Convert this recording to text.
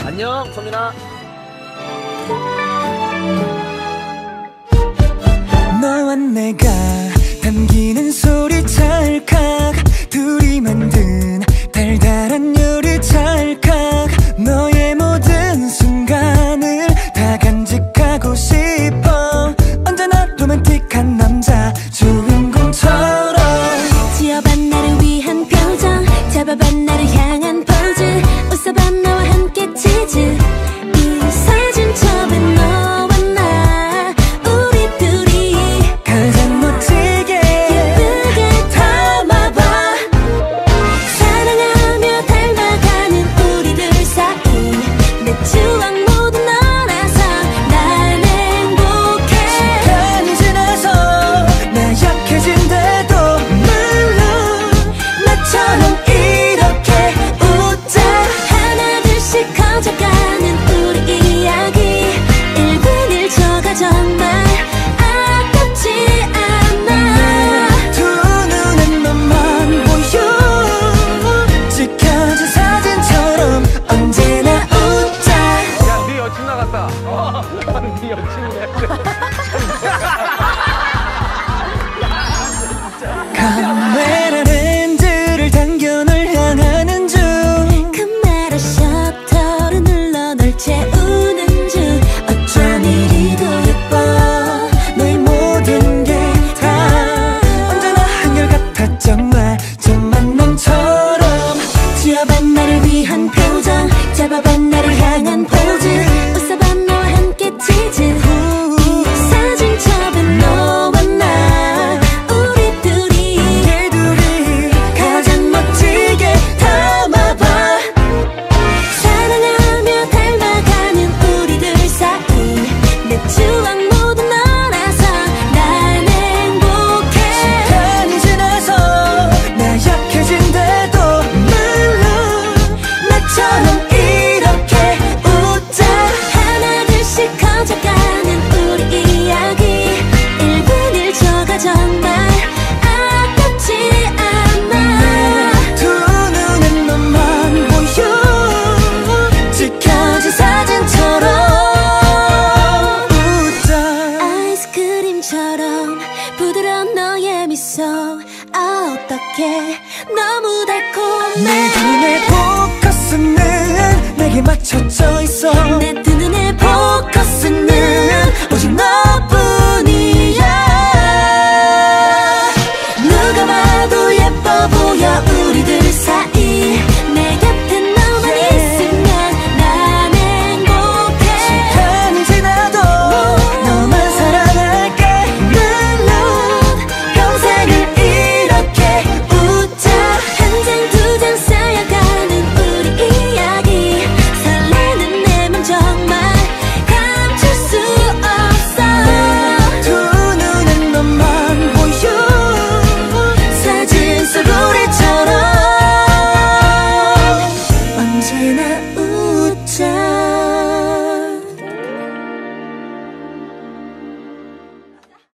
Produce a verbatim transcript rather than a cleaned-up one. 안녕, 소민아. 너와 내가 담기는 소리 찰칵, 둘이 만든 달달한 요리 찰칵, 너의 모든 순간을 다 간직하고 싶어. 언제나 로맨틱한 남자 주인공처럼 지어반 나를 위한 표정, 잡아반 나를 향한 포즈, 웃어반 나와 함께 치즈. 이 사진 처음엔 너와 나 우리 둘이 가장 멋지게 예쁘게 담아봐. 사랑하며 닮아가는 우리들 사이 내 추억 모두 너라서 난 행복해. 시간이 지나서 나 약해진대도 물론 나처럼 이렇게 웃자. 하나 둘씩 커져가는 우리 이야기 일분일초가 정말 아깝지 않아. 두 눈엔 너만 보여 지켜준 사진처럼 언제나 웃자. 야, 네 여친 나갔다. 어, 네 여친이네. 카메라 렌즈를 당겨 널 향하는 중, 카메라 셔터를 눌러 널 채우는 중, 어쩜 이리도 예뻐 너의 모든 게 다 언제나 한결같아. 정말 정말 넌처럼 지어반 나를 위한 표정, 잡아반 나를 향한 포즈, 웃어반 너와 함께 치즈. 이 사진첩엔 너와 나 우리 둘이 우리 둘이 가장 멋지게 담아봐. 사랑하며 닮아가는 우리들 사이 내 추억 모두 너라서 난 행복해. 시간이 지나서 나 약해진대도 물론 나처럼 이렇게 웃자. 하나 둘씩 커져가는 우리 이야기 일분일초가 정말 아깝지 않아. 두 눈엔 너만 보여 지켜준 사진처럼 웃자. 아이스크림처럼 부드러운 너의 미소, 아 어떡해 너무 달콤해. 내 눈에 포커스는 내게 맞춰져 있어. 내